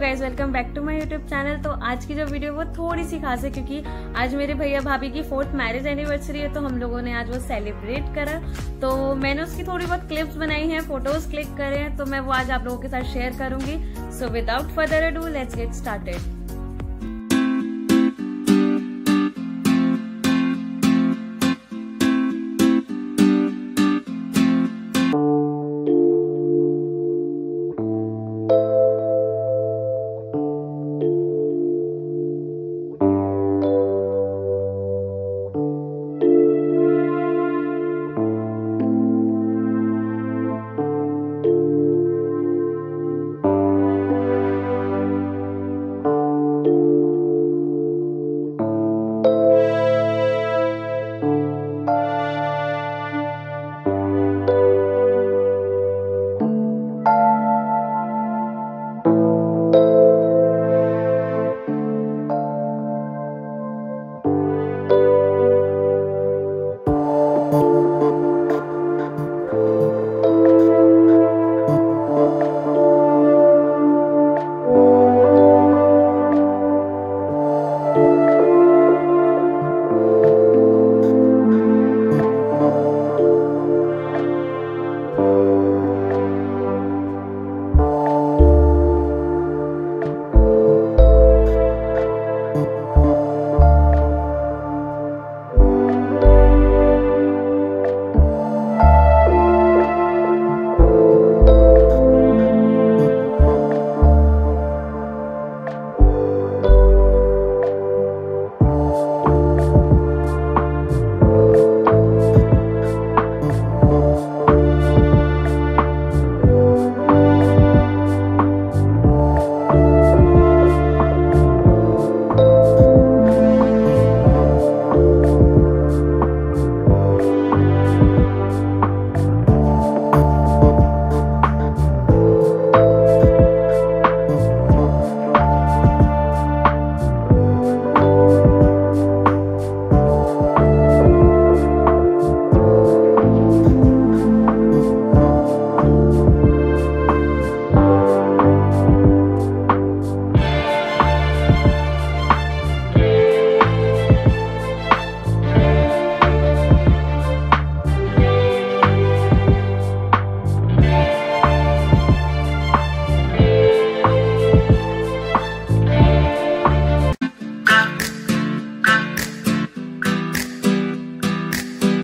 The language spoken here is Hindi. Guys welcome back to my YouTube channel. तो आज की जो वीडियो वो थोड़ी सी खास है क्योंकि आज मेरे भैया भाभी की 4th मैरिज एनिवर्सरी है, तो हम लोगों ने आज वो सेलिब्रेट करा। तो मैंने उसकी थोड़ी बहुत क्लिप्स बनाई हैं, फोटोज क्लिक करे हैं, तो मैं वो आज आप लोगों के साथ शेयर करूंगी। So without further ado let's get started.